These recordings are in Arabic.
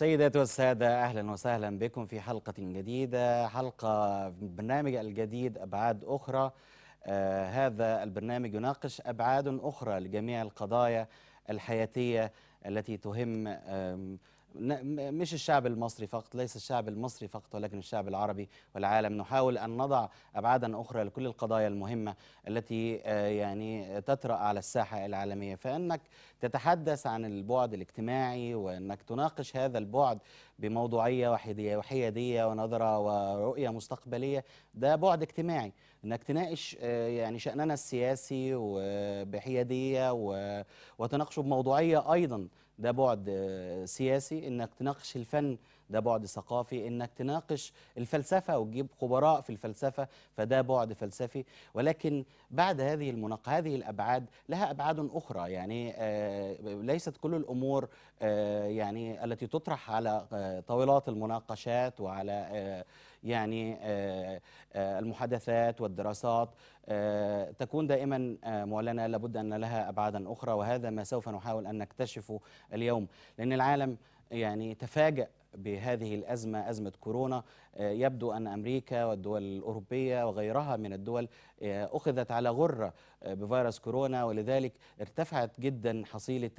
سيدات والسادة، أهلا وسهلا بكم في حلقة جديدة، حلقة من برنامج الجديد أبعاد أخرى. هذا البرنامج يناقش أبعاد أخرى لجميع القضايا الحياتية التي تهم مش الشعب المصري فقط، ليس الشعب المصري فقط ولكن الشعب العربي والعالم. نحاول أن نضع أبعادا أخرى لكل القضايا المهمة التي يعني تطرأ على الساحة العالمية، فإنك تتحدث عن البعد الاجتماعي وأنك تناقش هذا البعد بموضوعية وحيادية ونظرة ورؤية مستقبلية. ده بعد اجتماعي، انك تناقش يعني شأننا السياسي وبحيادية وتناقشه بموضوعية أيضا، ده بعد سياسي. انك تناقش الفن، ده بعد ثقافي. انك تناقش الفلسفة وتجيب خبراء في الفلسفة، فده بعد فلسفي. ولكن بعد هذه المناقشة، هذه الأبعاد لها أبعاد أخرى، يعني ليست كل الأمور يعني التي تطرح على طاولات المناقشات وعلى يعني المحادثات والدراسات تكون دائما معلنة، لابد أن لها أبعادا أخرى، وهذا ما سوف نحاول أن نكتشفه اليوم. لأن العالم يعني تفاجأ بهذه الأزمة، أزمة كورونا. يبدو أن أمريكا والدول الأوروبية وغيرها من الدول أخذت على غرة بفيروس كورونا، ولذلك ارتفعت جدا حصيلة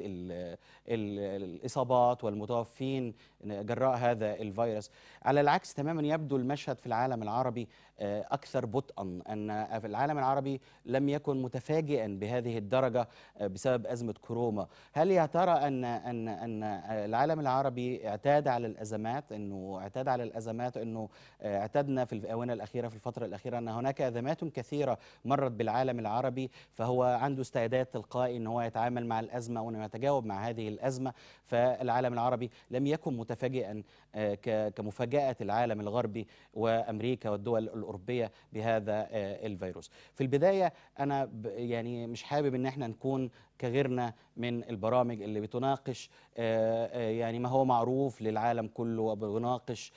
الإصابات والمتوفين جراء هذا الفيروس. على العكس تماما يبدو المشهد في العالم العربي أكثر بطئا، أن في العالم العربي لم يكن متفاجئا بهذه الدرجة بسبب أزمة كورونا. هل يا ترى أن العالم العربي اعتاد على الأزمات، أنه اعتدنا في الآونة الأخيرة، في الفترة الأخيرة، أن هناك أزمات كثيرة مرت بالعالم العربي، فهو عنده استعداد تلقائي أن هو يتعامل مع الأزمة وأنه يتجاوب مع هذه الأزمة. فالعالم العربي لم يكن متفاجئا كمفاجأة العالم الغربي وأمريكا والدول الأوروبية بهذا الفيروس. في البداية أنا يعني مش حابب أن احنا نكون كغيرنا من البرامج اللي بتناقش يعني ما هو معروف للعالم كله، وبناقش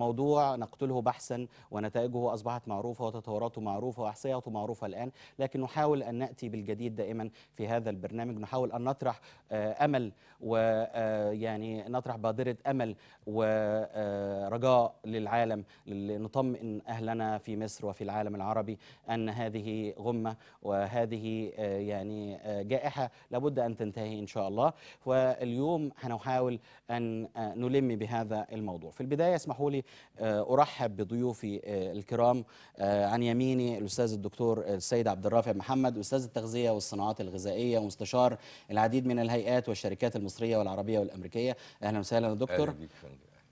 موضوع نقتله بحثا ونتائجه أصبحت معروفة وتطوراته معروفة وأحصائياته معروفة الآن، لكن نحاول أن نأتي بالجديد دائما في هذا البرنامج. نحاول أن نطرح أمل، ويعني نطرح بادرة أمل ورجاء للعالم، لنطمئن أهلنا في مصر وفي العالم العربي أن هذه غمة وهذه يعني جائحة لابد أن تنتهي إن شاء الله. واليوم هنحاول أن نلم بهذا الموضوع. في البداية اسمحوا لي أرحب بضيوفي الكرام. عن يميني الأستاذ الدكتور السيد عبد الرافع محمد، أستاذ التغذية والصناعات الغذائية ومستشار العديد من الهيئات والشركات المصرية والعربية والأمريكية. أهلا وسهلا يا دكتور،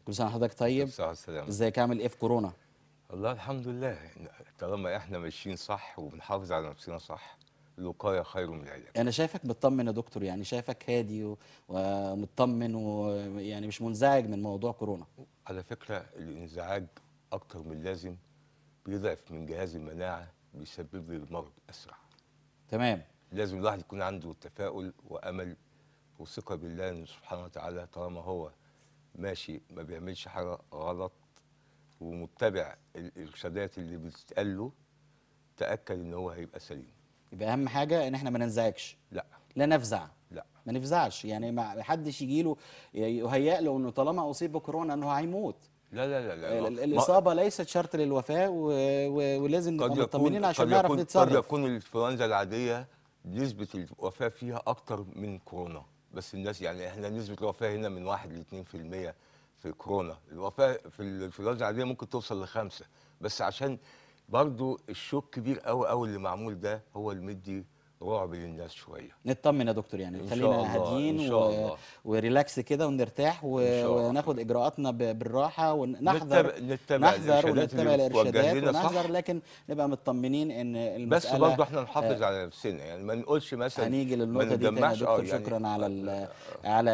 كل سنة حضرتك طيب. ازيك، عامل إيه في كورونا؟ والله الحمد لله، طالما إحنا ماشيين صح وبنحافظ على نفسنا صح، الوقاية خير من العلاج. أنا شايفك بتطمن يا دكتور، يعني شايفك هادي ومطمن ويعني مش منزعج من موضوع كورونا. على فكرة الانزعاج أكتر من اللازم بيضعف من جهاز المناعة، بيسبب لي المرض أسرع. تمام. لازم الواحد يكون عنده تفاؤل وأمل وثقة بالله سبحانه وتعالى، طالما هو ماشي ما بيعملش حاجة غلط ومتبع الإرشادات اللي بتتقال له، تأكد إن هو هيبقى سليم. يبقى اهم حاجه ان احنا ما ننزعجش، لا نفزع، لا ما نفزعش، يعني ما حدش يجي له يهيأ له انه طالما اصيب بكورونا انه هيموت. لا لا لا، الاصابه ليست شرط للوفاه، ولازم نبقى مطمنين عشان نعرف نتصرف. قد يكون الانفلونزا العاديه نسبه الوفاه فيها اكتر من كورونا، بس الناس يعني احنا نسبه الوفاه هنا من 1 ل 2% في كورونا، الوفاه في الانفلونزا العاديه ممكن توصل ل5، بس عشان برضو الشوك كبير قوي قوي اللي معمول ده هو اللي مدي رعب للناس شويه. نطمن يا دكتور، يعني خلينا هاديين وريلاكس كده ونرتاح وناخد اجراءاتنا بالراحه ونحذر نحذر ونتبع الارشادات ونحذر، لكن نبقى مطمنين ان المساله بس برضه احنا نحافظ على نفسنا، يعني ما نقولش مثلا هنيجي للنقطه دي تاني. شكرا يعني على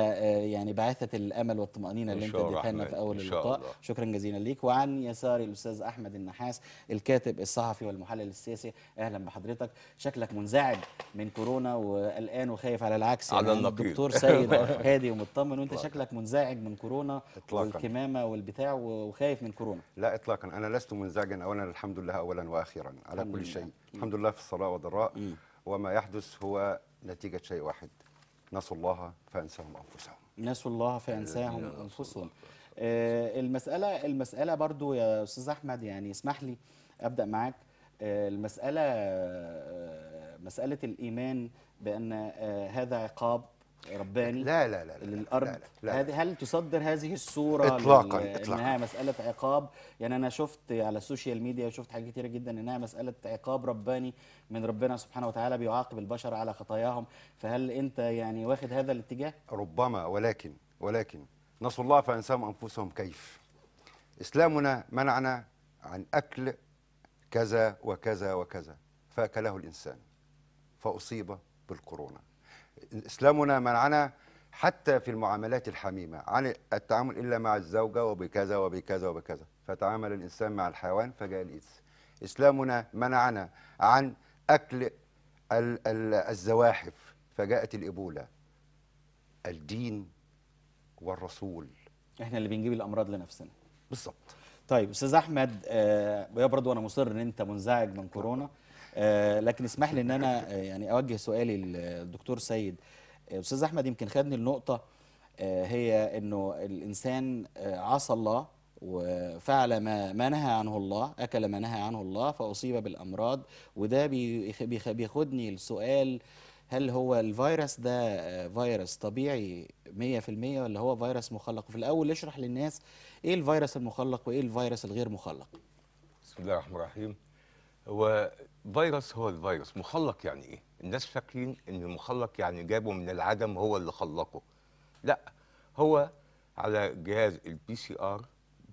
يعني بعثه الامل والطمانينه اللي انت اديتها لنا في اول اللقاء، شكرا جزيلا ليك. وعن يساري الاستاذ احمد النحاس، الكاتب الصحفي والمحلل السياسي. اهلا بحضرتك، شكلك منزعج من كورونا وقلقان وخايف، على العكس على يعني الدكتور سيد هادي ومطمن، وانت شكلك منزعج من كورونا والكمامه والبتاع وخايف من كورونا. لا اطلاقا، انا لست منزعجا، اولا الحمد لله اولا واخيرا على كل شيء الحمد لله في الصلاة والضراء، وما يحدث هو نتيجه شيء واحد، نسوا الله فأنساهم أنفسهم. نسوا الله فأنساهم أنفسهم. المسألة برضو يا أستاذ أحمد، يعني اسمح لي أبدأ معاك. المسألة مسألة الإيمان بأن هذا عقاب رباني لا لا لا للأرض، هل تصدر هذه الصورة إطلاقا إنها مسألة عقاب؟ يعني أنا شفت على السوشيال ميديا وشفت حاجات كتيرة جدا إنها مسألة عقاب رباني من ربنا سبحانه وتعالى، بيعاقب البشر على خطاياهم، فهل أنت يعني واخد هذا الاتجاه؟ ربما، ولكن نسوا الله فأنساهم أنفسهم كيف؟ إسلامنا منعنا عن أكل كذا وكذا وكذا فأكله الإنسان فأصيب بالكورونا. إسلامنا منعنا حتى في المعاملات الحميمة عن التعامل إلا مع الزوجة وبكذا وبكذا وبكذا، فتعامل الإنسان مع الحيوان فجاء الإيدز. إسلامنا منعنا عن أكل الزواحف فجاءت الإبولا. الدين والرسول، إحنا اللي بنجيب الأمراض لنفسنا بالظبط. طيب أستاذ أحمد، يا برضو أنا مصر إن أنت منزعج من كورونا، لكن اسمح لي ان انا يعني اوجه سؤالي للدكتور سيد. استاذ احمد يمكن خدني النقطه، هي انه الانسان عصى الله وفعل ما نهى عنه الله، اكل ما نهى عنه الله فاصيب بالامراض، وده بياخدني لسؤال، هل هو الفيروس ده فيروس طبيعي 100% ولا هو فيروس مخلق؟ وفي الاول اشرح للناس ايه الفيروس المخلق وايه الفيروس الغير مخلق. بسم الله الرحمن الرحيم. هو فيروس، هو الفيروس مخلق. يعني ايه؟ الناس فاكرين ان مخلق يعني جابه من العدم هو اللي خلقه. لا، هو على جهاز الPCR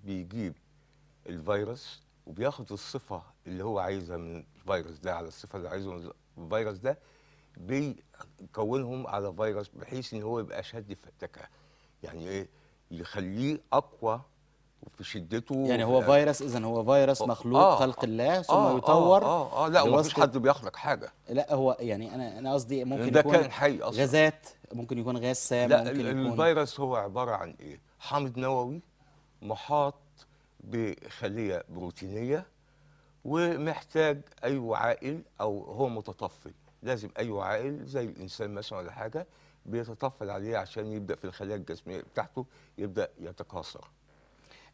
بيجيب الفيروس وبياخد الصفه اللي هو عايزها من الفيروس ده على الصفه اللي عايزها من الفيروس ده، بيكونهم على فيروس بحيث ان هو يبقى شد في التكه. يعني ايه؟ يخليه اقوى في شدته. يعني هو فيروس، اذا هو فيروس مخلوق خلق الله، ثم يطور. لا، ومفيش حد بيخلق حاجه. لا، هو يعني انا قصدي ممكن ده يكون حي أصلاً. غازات، ممكن يكون غاز سام. لا، ممكن يكون الفيروس هو عباره عن ايه؟ حامض نووي محاط بخليه بروتينيه، ومحتاج اي وعائل، او هو متطفل، لازم اي وعائل زي الانسان مثلا ولا حاجه بيتطفل عليه عشان يبدا في الخلايا الجسميه بتاعته يبدا يتكاثر.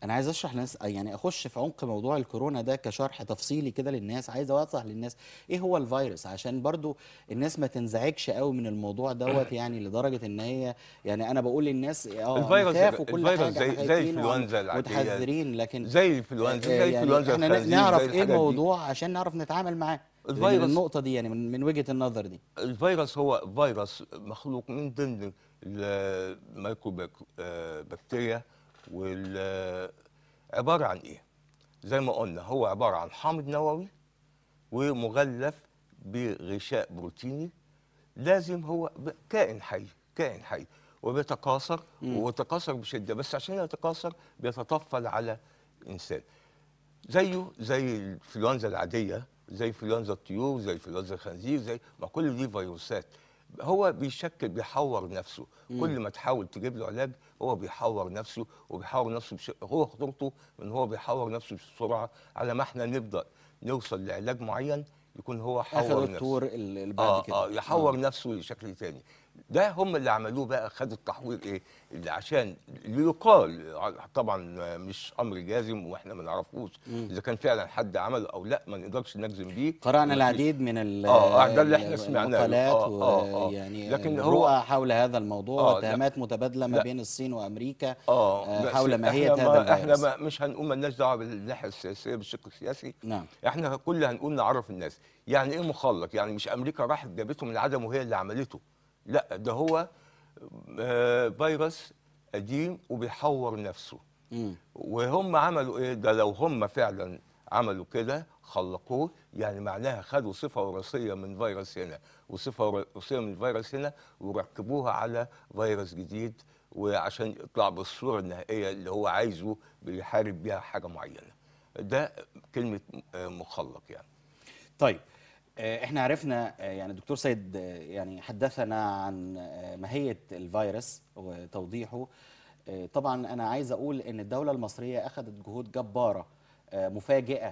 أنا عايز أشرح للناس، يعني أخش في عمق موضوع الكورونا ده كشرح تفصيلي كده للناس، عايز أوضح للناس إيه هو الفيروس عشان برضو الناس ما تنزعجش قوي من الموضوع دوت، يعني لدرجة إن هي، يعني أنا بقول للناس الفيروس وكل حاجة زي الإنفلونزا العادية، متحذرين، لكن زي الإنفلونزا يعني إحنا نعرف إيه الموضوع عشان نعرف نتعامل معاه. الفيروس النقطة دي يعني من وجهة النظر دي، الفيروس هو فيروس مخلوق من ضمن الميكرو بكتيريا، عبارة عن ايه؟ زي ما قلنا هو عبارة عن حامض نووي ومغلف بغشاء بروتيني، لازم هو كائن حي وبيتكاثر وبيتكاثر بشدة، بس عشان يتكاثر بيتطفل على إنسان، زيه زي الإنفلونزا العادية، زي إنفلونزا الطيور، زي إنفلونزا الخنزير، زي ما كل دي فيروسات. هو بيحور نفسه، كل ما تحاول تجيب له علاج هو بيحور نفسه هو خطورته ان هو بيحور نفسه بسرعه على ما احنا نبدا نوصل لعلاج معين يكون هو حور نفسه. الدكتور اللي بعد كده يحور نفسه لشكل ثاني. ده هم اللي عملوه بقى، خدوا التحوير ايه؟ اللي عشان يقال، طبعا مش امر جازم واحنا ما نعرفوش اذا كان فعلا حد عمله او لا، ما نقدرش نجزم بيه. قرانا العديد من ده اللي احنا سمعناه يعني، لكن هو حول هذا الموضوع اتهامات متبادله ما بين الصين وامريكا حول ماهيه هذا الفيروس. احنا مش هنقول، مالناش دعوه بالناحيه السياسيه بالشق السياسي. نعم، احنا كل اللي هنقول نعرف الناس يعني ايه مخلق. يعني مش امريكا راحت جابته من العدم وهي اللي عملته، لا، ده هو فيروس قديم وبيحور نفسه. وهم عملوا ايه؟ ده لو هم فعلا عملوا كده خلقوه، يعني معناها خدوا صفه وراثيه من فيروس هنا وصفه وراثيه من فيروس هنا وركبوها على فيروس جديد، وعشان يطلع بالصوره النهائيه اللي هو عايزه بيحارب بيها حاجه معينه. ده كلمه مخلق يعني. طيب، احنا عرفنا يعني الدكتور سيد يعني حدثنا عن ماهية الفيروس وتوضيحه. طبعا انا عايز اقول ان الدولة المصرية اخذت جهود جبارة مفاجئة،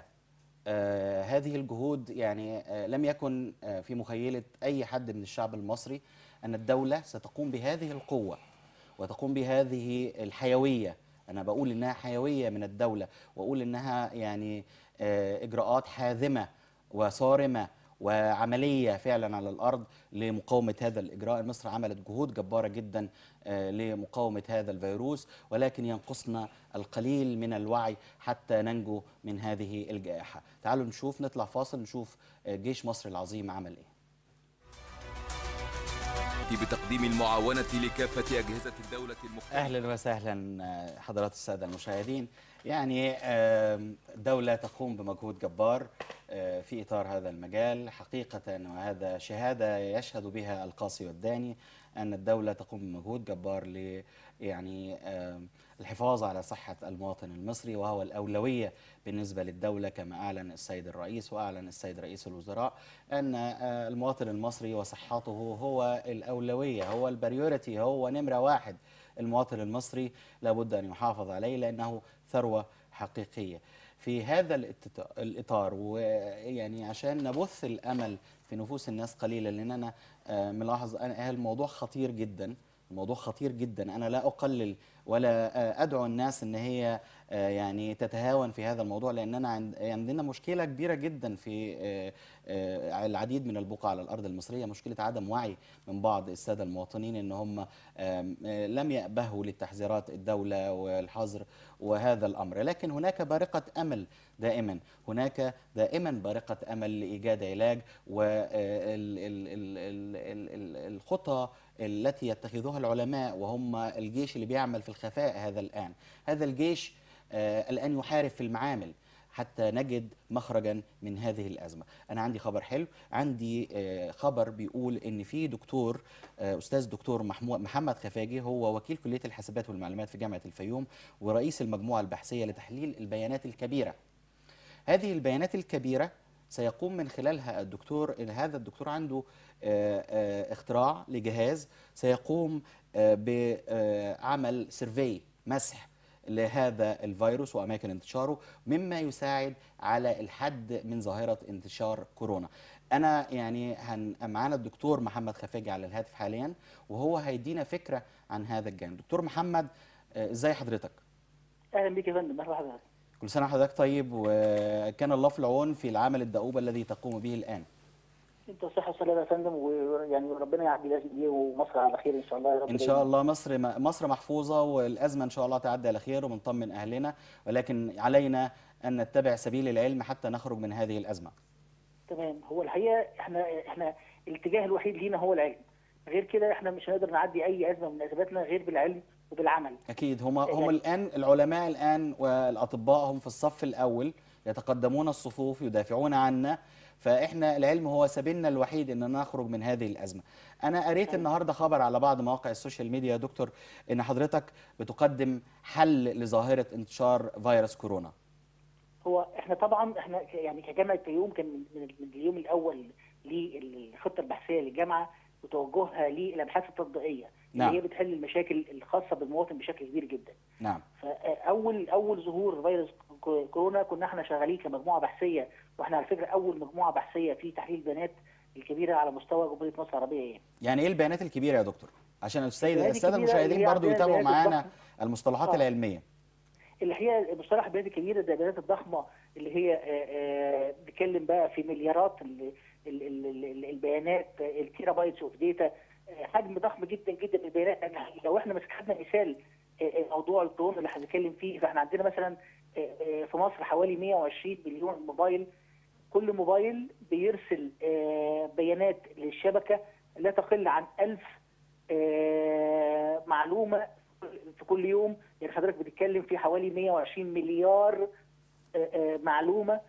هذه الجهود يعني لم يكن في مخيلة اي حد من الشعب المصري أن الدولة ستقوم بهذه القوة وتقوم بهذه الحيوية. أنا بقول إنها حيوية من الدولة، وأقول إنها يعني إجراءات حازمة وصارمة وعملية فعلا على الأرض لمقاومة هذا الإجراء. مصر عملت جهود جبارة جدا لمقاومة هذا الفيروس، ولكن ينقصنا القليل من الوعي حتى ننجو من هذه الجائحة. تعالوا نشوف، نطلع فاصل نشوف جيش مصر العظيم عمل إيه. بتقديم المعاونة لكافة أجهزة الدولة المختلفة. أهلا وسهلا حضرات السادة المشاهدين. يعني الدولة تقوم بمجهود جبار في إطار هذا المجال حقيقة، وهذا شهادة يشهد بها القاصي والداني أن الدولة تقوم بمجهود جبار ل يعني الحفاظ على صحة المواطن المصري، وهو الأولوية بالنسبة للدولة كما أعلن السيد الرئيس وأعلن السيد رئيس الوزراء أن المواطن المصري وصحته هو الأولوية، هو البريوريتي، هو نمرة واحد. المواطن المصري لابد أن يحافظ عليه لأنه ثروة حقيقية. في هذا الإطار ويعني عشان نبث الأمل في نفوس الناس قليلا، لأن أنا ملاحظ أن الموضوع خطير جدا، الموضوع خطير جدا. أنا لا أقلل ولا أدعو الناس أن هي يعني تتهاون في هذا الموضوع، لأننا عندنا مشكلة كبيرة جدا في العديد من البقع على الأرض المصرية، مشكلة عدم وعي من بعض السادة المواطنين أن هم لم يأبهوا للتحذيرات الدولة والحظر وهذا الأمر. لكن هناك بارقة أمل دائما، هناك دائما بارقة أمل لإيجاد علاج، والخطة التي يتخذوها العلماء وهم الجيش اللي بيعمل في الخفاء هذا الآن. هذا الجيش الآن يحارب في المعامل حتى نجد مخرجا من هذه الأزمة. أنا عندي خبر حلو، عندي خبر بيقول إن في دكتور أستاذ دكتور محمود محمد خفاجي، هو وكيل كلية الحاسبات والمعلومات في جامعة الفيوم ورئيس المجموعة البحثية لتحليل البيانات الكبيرة. هذه البيانات الكبيرة سيقوم من خلالها الدكتور، هذا الدكتور عنده اختراع لجهاز سيقوم بعمل سيرفي، مسح لهذا الفيروس وأماكن انتشاره، مما يساعد على الحد من ظاهرة انتشار كورونا. أنا يعني معانا الدكتور محمد خفاجي على الهاتف حاليا، وهو هيدينا فكرة عن هذا الجانب. دكتور محمد، ازاي حضرتك؟ أهلا بيك يا فندم. أهلا بحضرتك. كل سنة حضرتك طيب، وكان الله في العون في العمل الدؤوبة الذي تقوم به الآن. انت صحة وسلامة يا فندم، ويعني ربنا يعدي الازمه دي ومصر على خير ان شاء الله يا رب. ان شاء الله مصر محفوظه، والازمه ان شاء الله تعدي على خير ونطمن اهلنا، ولكن علينا ان نتبع سبيل العلم حتى نخرج من هذه الازمه. تمام. هو الحقيقه احنا الاتجاه الوحيد لينا هو العلم، غير كده احنا مش هنقدر نعدي اي ازمه من ازماتنا غير بالعلم وبالعمل. اكيد هم الان العلماء الان والاطباء هم في الصف الاول، يتقدمون الصفوف، يدافعون عنا، فإحنا العلم هو سبيلنا الوحيد أن نخرج من هذه الأزمة. أنا قريت النهاردة خبر على بعض مواقع السوشيال ميديا يا دكتور أن حضرتك بتقدم حل لظاهرة انتشار فيروس كورونا. هو إحنا طبعا إحنا يعني كجامعة الفيوم كان من اليوم الأول للخطة البحثية للجامعة وتوجهها للأبحاث التطبيقية. نعم. اللي هي بتحل المشاكل الخاصة بالمواطن بشكل كبير جدا. نعم. فأول ظهور فيروس كورونا كنا احنا شغالين كمجموعة بحثية، واحنا على فكرة أول مجموعة بحثية في تحليل البيانات الكبيرة على مستوى جمهورية مصر العربية. يعني إيه البيانات الكبيرة يا دكتور؟ عشان السادة المشاهدين برضو يتابعوا معانا المصطلحات العلمية. اللي هي مصطلح البيانات الكبيرة ده البيانات الضخمة اللي هي بتتكلم بقى في مليارات البيانات، التيرا بايتس اوف داتا، حجم ضخم جدا جدا من البيانات. يعني لو احنا مثلا خدنا مثال موضوع الكورونا اللي هنتكلم فيه، فاحنا عندنا مثلا في مصر حوالي 120 مليون موبايل، كل موبايل بيرسل بيانات للشبكه لا تقل عن 1000 معلومه في كل يوم. يعني حضرتك بتتكلم في حوالي 120 مليار معلومه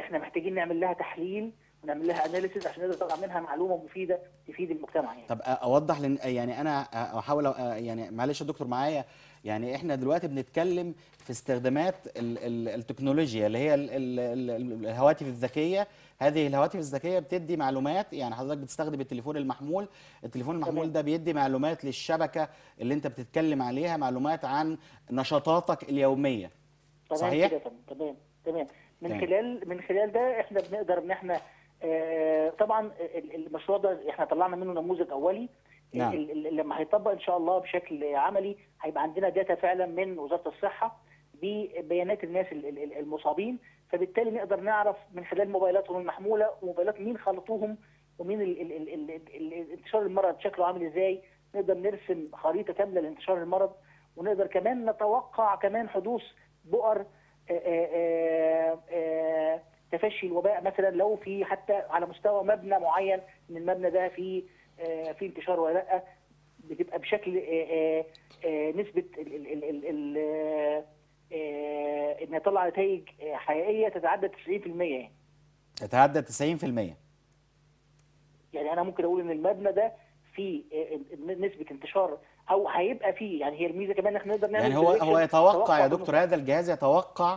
احنا محتاجين نعمل لها تحليل ونعمل لها اناليسيز عشان نقدر نطلع منها معلومه مفيده تفيد المجتمع. يعني طب اوضح يعني انا احاول يعني معلش يا دكتور معايا، يعني احنا دلوقتي بنتكلم في استخدامات التكنولوجيا اللي هي الهواتف الذكيه. هذه الهواتف الذكيه بتدي معلومات، يعني حضرتك بتستخدم التليفون المحمول، التليفون المحمول ده بيدي معلومات للشبكه اللي انت بتتكلم عليها، معلومات عن نشاطاتك اليوميه. صحيح؟ تمام. من خلال ده احنا بنقدر ان احنا طبعا المشروع ده احنا طلعنا منه نموذج اولي نعم. لما هيطبق ان شاء الله بشكل عملي هيبقى عندنا داتا فعلا من وزارة الصحة ببيانات الناس المصابين، فبالتالي نقدر نعرف من خلال موبايلاتهم المحمولة وموبايلات مين خلطوهم ومين انتشار المرض شكله عامل ازاي، نقدر نرسم خريطة كاملة لانتشار المرض، ونقدر كمان نتوقع كمان حدوث بؤر تفشي الوباء مثلا لو في حتى على مستوى مبنى معين ان المبنى ده في انتشار ولا لا، بتبقى بشكل نسبه ان يطلع نتائج حقيقيه تتعدى 90%. يعني تتعدى 90%، يعني انا ممكن اقول ان المبنى ده في نسبه انتشار او هيبقى فيه، يعني هي الميزه كمان احنا نقدر نعمل يعني هو يتوقع يا دكتور هذا الجهاز يتوقع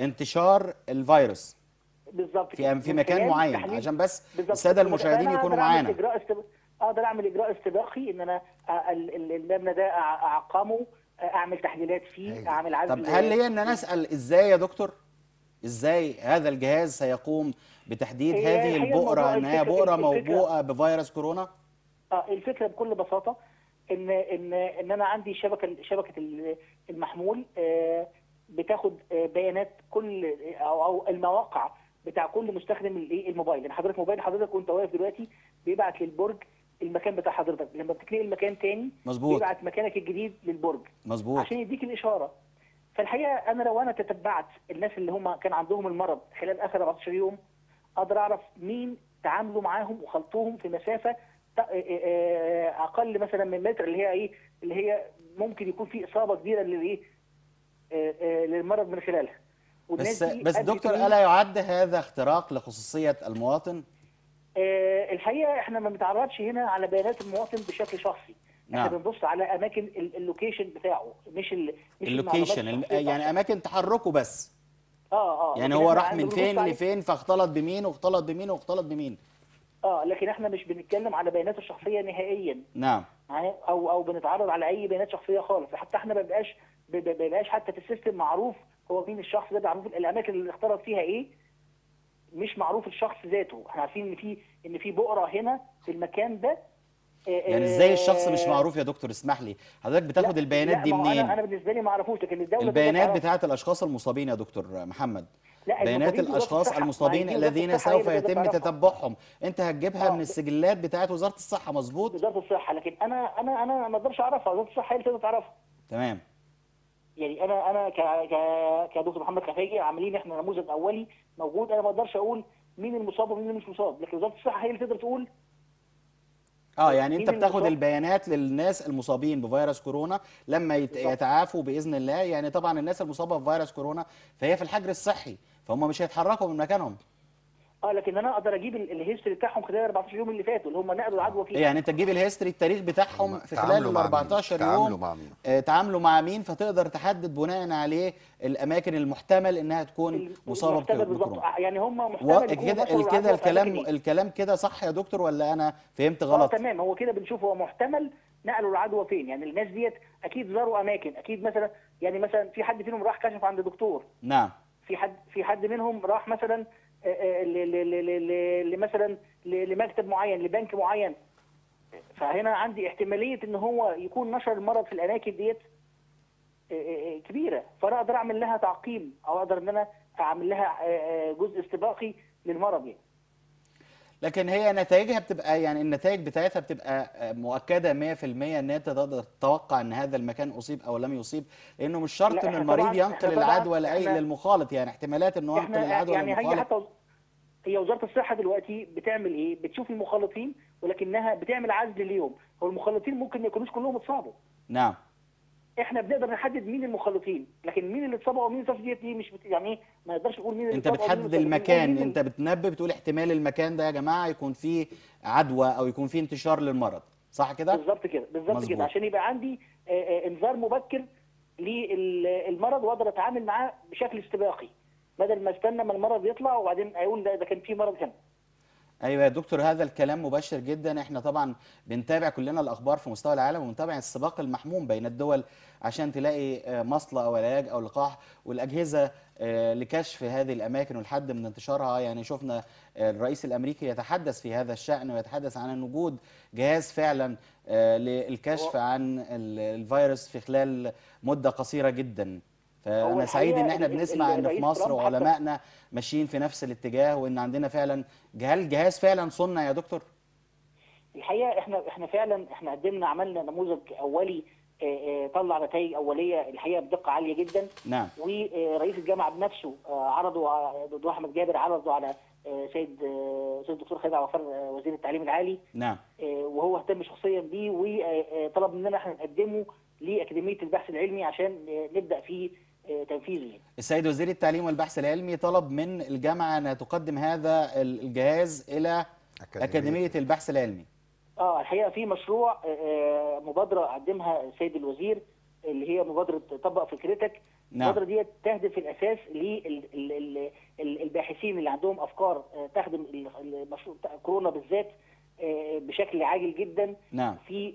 انتشار الفيروس بالظبط في مكان معين عشان بس الساده المشاهدين يكونوا معانا. اقدر اعمل اجراء استباقي ان انا المبنى ده اعقمه، اعمل تحليلات فيه، اعمل عزل. طب هل ليا ان انا اسال ازاي يا دكتور؟ ازاي هذا الجهاز سيقوم بتحديد هذه البؤره ان هي بؤره موبوءه بفيروس كورونا؟ الفكره بكل بساطه ان انا عندي شبكه المحمول بتاخد بيانات كل او المواقع بتاع كل مستخدم الموبايل، يعني حضرتك موبايل حضرتك وانت واقف دلوقتي بيبعت للبرج المكان بتاع حضرتك، لما بتتنقل المكان تاني مظبوط بيبعت مكانك الجديد للبرج مظبوط عشان يديك الاشاره. فالحقيقه انا لو انا تتبعت الناس اللي هم كان عندهم المرض خلال اخر 14 يوم اقدر اعرف مين تعاملوا معاهم وخلطوهم في مسافه اقل مثلا من متر، اللي هي ممكن يكون في اصابه كبيره للمرض من خلالها. بس دكتور الا يعد هذا اختراق لخصوصيه المواطن؟ الحقيقه احنا ما بنتعرضش هنا على بيانات المواطن بشكل شخصي. نعم. احنا بنبص على اماكن اللوكيشن بتاعه، مش اللوكيشن، يعني اماكن تحركه بس. يعني هو راح من فين لفين فاختلط بمين واختلط بمين واختلط بمين. لكن احنا مش بنتكلم على بياناته الشخصيه نهائيا. نعم. او بنتعرض على اي بيانات شخصيه خالص، حتى احنا ما بيبقاش حتى في السيستم معروف هو مين الشخص ده، معروف الاماكن اللي اختلط فيها ايه، مش معروف الشخص ذاته. احنا عارفين ان في بؤره هنا في المكان ده. يعني ازاي الشخص مش معروف يا دكتور؟ اسمح لي حضرتك بتاخد البيانات دي منين؟ انا بالنسبه لي ما اعرفوش، لكن الدوله البيانات بتاعه الاشخاص المصابين يا دكتور محمد، بيانات الاشخاص المصابين الذين سوف يتم تتبعهم انت هتجيبها من السجلات بتاعه وزاره الصحه. مظبوط، وزاره الصحه، لكن انا ما اقدرش اعرفها، وزاره الصحه هي اللي تقدر تعرفها. تمام. يعني انا كدكتور محمد خفاجي عاملين احنا نموذج اولي موجود، انا ما اقدرش اقول مين المصاب ومين اللي مش مصاب، لكن وزاره الصحه هي اللي تقدر تقول. يعني انت بتاخد البيانات للناس المصابين بفيروس كورونا لما يتعافوا باذن الله. يعني طبعا الناس المصابه بفيروس كورونا فهي في الحجر الصحي، فهم مش هيتحركوا من مكانهم. لكن انا اقدر اجيب الهيستوري بتاعهم خلال 14 يوم اللي فاتوا اللي هم نقلوا العدوى فيه. يعني انت تجيب الهيستوري، التاريخ بتاعهم في خلال ال 14 يوم تعاملوا مع مين، فتقدر تحدد بناء عليه الاماكن المحتمل انها تكون مصابه بكورونا. يعني هم محتمل كده الكلام كده صح يا دكتور ولا انا فهمت غلط؟ تمام، هو كده بنشوف هو محتمل نقلوا العدوى فين، يعني الناس ديت اكيد زاروا اماكن، اكيد مثلا يعني مثلا في حد فيهم راح كشف عند دكتور. نعم. في حد منهم راح مثلا مثلا لمكتب معين، لبنك معين، فهنا عندي احتماليه ان هو يكون نشر المرض في الاماكن ديت كبيره، فانا اقدر اعمل لها تعقيم او اقدر ان انا اعمل لها جزء استباقي للمرض يعني. لكن هي نتائجها بتبقى، يعني النتائج بتاعتها بتبقى مؤكده 100% ان انت تقدر تتوقع ان هذا المكان اصيب او لم يصيب، لانه مش شرط ان المريض ينقل العدوى للمخالط، يعني احتمالات ان هو ينقل العدوى للمخالط. هي وزاره الصحه دلوقتي بتعمل ايه؟ بتشوف المخالطين ولكنها بتعمل عزل ليهم، هو المخالطين ممكن ما يكونوش كلهم اتصابوا. نعم. احنا بنقدر نحدد مين المخالطين، لكن مين اللي اتصاب ومين اللي اتصاب دي مش يعني ما نقدرش نقول مين اللي اتصاب. انت بتحدد المكان، انت بتنبه، بتقول احتمال المكان ده يا جماعه يكون فيه عدوى او يكون فيه انتشار للمرض، صح كده؟ بالظبط كده عشان يبقى عندي انذار مبكر للمرض واقدر اتعامل معاه بشكل استباقي بدل ما استنى ما المرض يطلع وبعدين اقول ده كان فيه مرض هنا. ايوه يا دكتور، هذا الكلام مبشر جدا. احنا طبعا بنتابع كلنا الاخبار في مستوى العالم، ومتابع السباق المحموم بين الدول عشان تلاقي مصل او علاج او لقاح والاجهزه لكشف هذه الاماكن والحد من انتشارها. يعني شفنا الرئيس الامريكي يتحدث في هذا الشان ويتحدث عن ان وجود جهاز فعلا للكشف عن الفيروس في خلال مده قصيره جدا. فأنا سعيد إن إحنا بنسمع إن في مصر وعلمائنا ماشيين في نفس الاتجاه، وإن عندنا فعلا الجهاز فعلا صنع يا دكتور. الحقيقة إحنا فعلا قدمنا عملنا نموذج أولي طلع نتائج أولية الحقيقة بدقة عالية جدا. نعم. ورئيس الجامعة بنفسه عرضه، دكتور أحمد جابر عرضه على سيد الدكتور خالد عوافر وزير التعليم العالي. نعم. وهو اهتم شخصيا بيه وطلب مننا إحنا نقدمه لأكاديمية البحث العلمي عشان نبدأ في تنفيذه. السيد وزير التعليم والبحث العلمي طلب من الجامعة أن تقدم هذا الجهاز إلى أكاديمية البحث العلمي. الحقيقة في مشروع مبادرة قدمها السيد الوزير، اللي هي مبادرة طبق فكرتك. نعم. المبادرة دي تهدف في الأساس للباحثين اللي عندهم أفكار تخدم المشروع كورونا بالذات بشكل عاجل جدا. نعم. في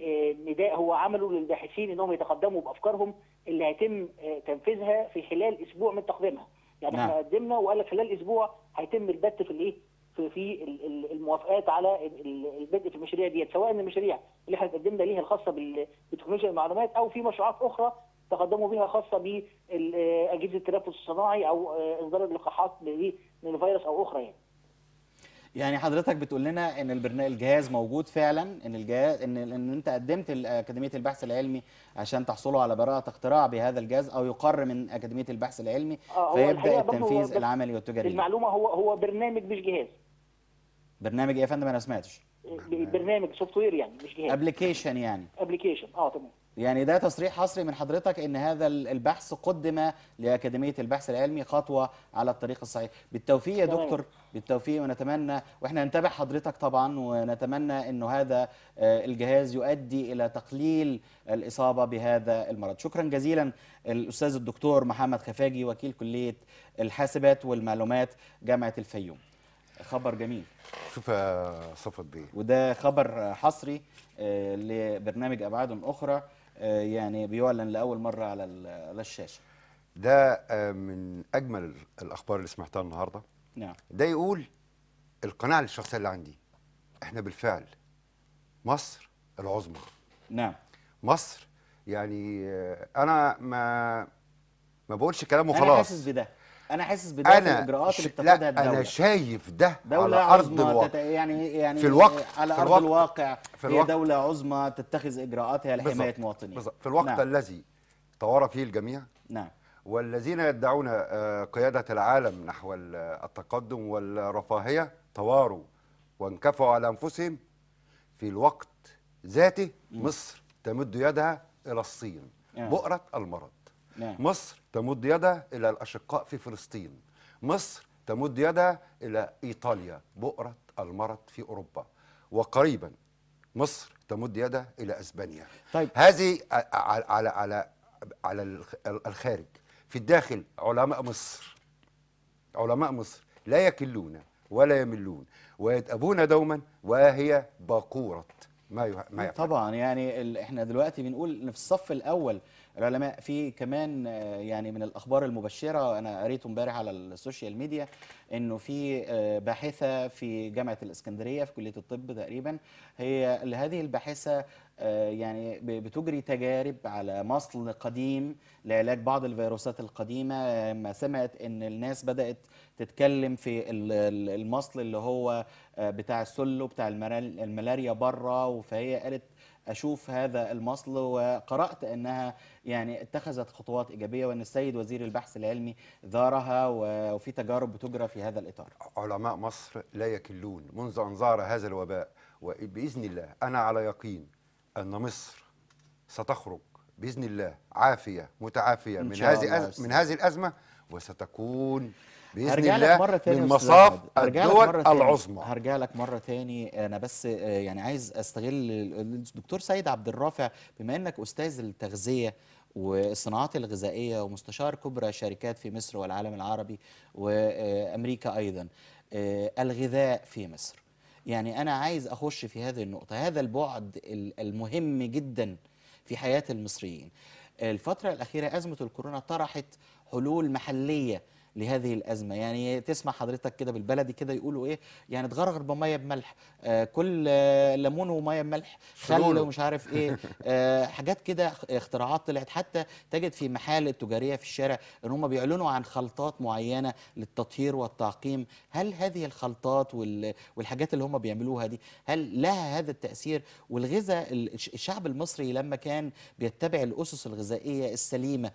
نداء هو عمله للباحثين انهم يتقدموا بافكارهم اللي هيتم تنفيذها في خلال اسبوع من تقديمها. يعني احنا قدمنا وقال لك خلال اسبوع هيتم البت في الايه في الموافقات على البدء في المشاريع ديت، سواء المشاريع اللي احنا قدمنا ليها الخاصه بتكنولوجيا المعلومات او في مشروعات اخرى تقدموا بها خاصه باجهزه التنفس الصناعي او اصدار اللقاحات من الفيروس او اخرى. يعني حضرتك بتقول لنا ان الجهاز موجود فعلا، ان الجهاز ان انت قدمت لاكاديميه البحث العلمي عشان تحصلوا على براءه اختراع بهذا الجهاز او يقر من اكاديميه البحث العلمي فيبدا التنفيذ العملي والتجاري. المعلومه هو برنامج مش جهاز. برنامج ايه يا فندم؟ انا ما سمعتش. برنامج سوفت وير يعني مش جهاز. ابلكيشن يعني. ابلكيشن تمام. يعني ده تصريح حصري من حضرتك ان هذا البحث قدم لاكاديميه البحث العلمي، خطوه على الطريق الصحيح. بالتوفيق يا دكتور، بالتوفيق، ونتمنى واحنا نتابع حضرتك طبعا، ونتمنى انه هذا الجهاز يؤدي الى تقليل الاصابه بهذا المرض. شكرا جزيلا الاستاذ الدكتور محمد خفاجي، وكيل كليه الحاسبات والمعلومات جامعه الفيوم. خبر جميل. شوف يا صفوت دي، وده خبر حصري لبرنامج ابعاد اخرى، يعني بيعلن لاول مره على الشاشه. ده من اجمل الاخبار اللي سمعتها النهارده. نعم. ده يقول القناعه الشخصيه اللي عندي، احنا بالفعل مصر العظمى. نعم. مصر، يعني انا ما بقولش كلام وخلاص. انا حاسس بده، في الاجراءات اللي بتاخدها الدوله. انا شايف ده على ارض الواقع، يعني في الوقت على ارض الواقع هي دوله عظمى تتخذ اجراءاتها لحمايه مواطنيها في الوقت الذي طور فيه الجميع. نعم. والذين يدعون قياده العالم نحو التقدم والرفاهيه طواروا وانكفوا على انفسهم. في الوقت ذاته مصر تمد يدها الى الصين بؤره المرض. نعم. مصر تمد يدها إلى الأشقاء في فلسطين. مصر تمد يدها إلى إيطاليا بؤرة المرض في أوروبا، وقريبا مصر تمد يدها إلى أسبانيا. طيب. هذه على على على على الخارج. في الداخل علماء مصر، لا يكلون ولا يملون ويتأبون دوما، وهي باقورة ما يفعل. طبعا يعني احنا دلوقتي بنقول ان في الصف الاول العلماء. في كمان يعني من الاخبار المبشره، انا قريته امبارح على السوشيال ميديا، انه في باحثه في جامعه الاسكندريه في كليه الطب تقريبا، هي هذه الباحثه يعني بتجري تجارب على مصل قديم لعلاج بعض الفيروسات القديمه. لما سمعت ان الناس بدات تتكلم في المصل اللي هو بتاع السلو بتاع الملاريا بره، فهي قالت أشوف هذا المصل، وقرأت أنها يعني اتخذت خطوات إيجابية، وأن السيد وزير البحث العلمي زارها، وفي تجارب بتجرى في هذا الإطار. علماء مصر لا يكلون منذ أن ظهر هذا الوباء، وبإذن الله أنا على يقين أن مصر ستخرج بإذن الله عافية متعافية من هذه الأزمة، وستكون بإذن الله من مصاف الدول العظمى. هرجع لك مرة تاني، أنا بس يعني عايز أستغل الدكتور سيد عبد الرافع، بما أنك أستاذ التغذية والصناعات الغذائية ومستشار كبرى شركات في مصر والعالم العربي وأمريكا أيضا. الغذاء في مصر، يعني أنا عايز أخش في هذه النقطة، هذا البعد المهم جدا في حياة المصريين. الفترة الأخيرة أزمة الكورونا طرحت حلول محلية لهذه الأزمة، يعني تسمع حضرتك كده بالبلدي كده يقولوا إيه، يعني اتغرغر بمية بملح، كل ليمون ومية بملح، خل ومش عارف إيه، حاجات كده اختراعات طلعت. حتى تجد في محال التجارية في الشارع إن هم بيعلنوا عن خلطات معينة للتطهير والتعقيم. هل هذه الخلطات والحاجات اللي هم بيعملوها دي هل لها هذا التأثير؟ والغذاء الشعب المصري لما كان بيتبع الأسس الغذائية السليمة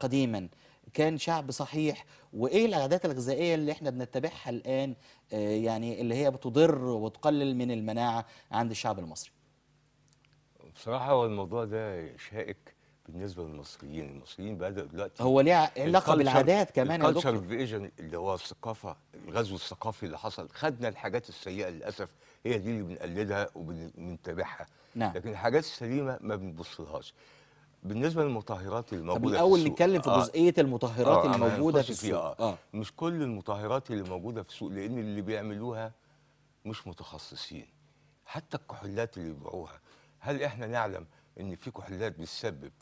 قديما كان شعب صحيح، وايه العادات الغذائيه اللي احنا بنتبعها الان يعني اللي هي بتضر وتقلل من المناعه عند الشعب المصري؟ بصراحه هو الموضوع ده شائك بالنسبه للمصريين. المصريين بداوا دلوقتي، هو ليه علاقه بالعادات كمان يا دكتور؟ الكالتشر فيجن اللي هو الثقافه، الغزو الثقافي اللي حصل، خدنا الحاجات السيئه للاسف هي دي اللي بنقلدها وبنتبعها. نعم. لكن الحاجات السليمه ما بنبصلهاش. بالنسبه للمطهرات الموجوده، طب الاول نتكلم في جزئيه المطهرات الموجوده في السوق. مش كل المطهرات اللي موجوده في السوق، لان اللي بيعملوها مش متخصصين. حتى الكحولات اللي بيبيعوها، هل احنا نعلم ان في كحولات بتسبب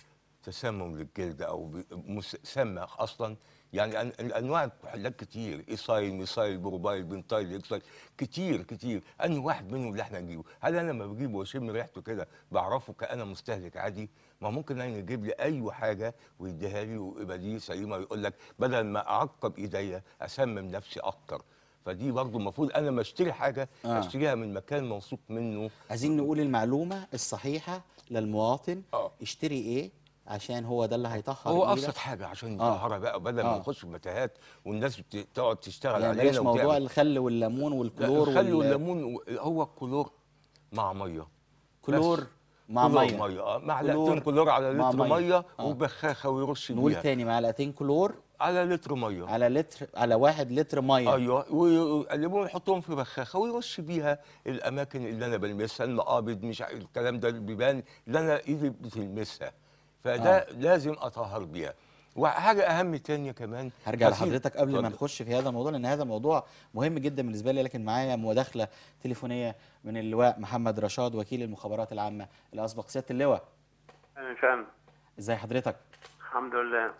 تسمم للجلد او مسمى اصلا؟ يعني انواع الكحولات كتير، ايصايل، ميصايل، بروبايل، بنتايل، اكسايل، كتير كتير. انهي واحد منهم اللي احنا نجيبه؟ هل انا لما بجيبه واشم ريحته كده بعرفه كأنا مستهلك عادي؟ ما ممكن انا يجيب لي اي حاجه ويديها لي ويبقى دي سليمه، ويقول لك بدل ما اعقب ايديا اسمم نفسي اكتر. فدي برضه المفروض انا ما اشتري حاجه اشتريها من مكان موثوق منه. عايزين نقول المعلومه الصحيحه للمواطن، اشتري ايه عشان هو ده اللي هيطهر. هو ابسط حاجه عشان يطهرها بقى، بدل ما نخش في متاهات والناس بتقعد تشتغل علينا. بلاش موضوع الخل والليمون والكلور. الخل والليمون هو الكلور مع ميه. كلور مع ميه، معلقتين كلور على لتر ميه وبخاخه ويرش بيها. نقول تاني، معلقتين كلور على لتر ميه، على 1 لتر ميه. ايوه، ويقلبوهم يحطوهم في بخاخه ويرش بيها الاماكن اللي انا بلمسها، المقابض، مش الكلام ده، البيبان اللي انا ايدي بتلمسها. فده لازم اطهر بيها. وحاجه اهم تانية كمان هرجع لحضرتك قبل ما نخش في هذا الموضوع، لان هذا الموضوع مهم جدا بالنسبه لي، لكن معايا مداخله تليفونيه من اللواء محمد رشاد وكيل المخابرات العامه الاسبق. سياده اللواء، اهلا وسهلا، ازي حضرتك؟ الحمد لله.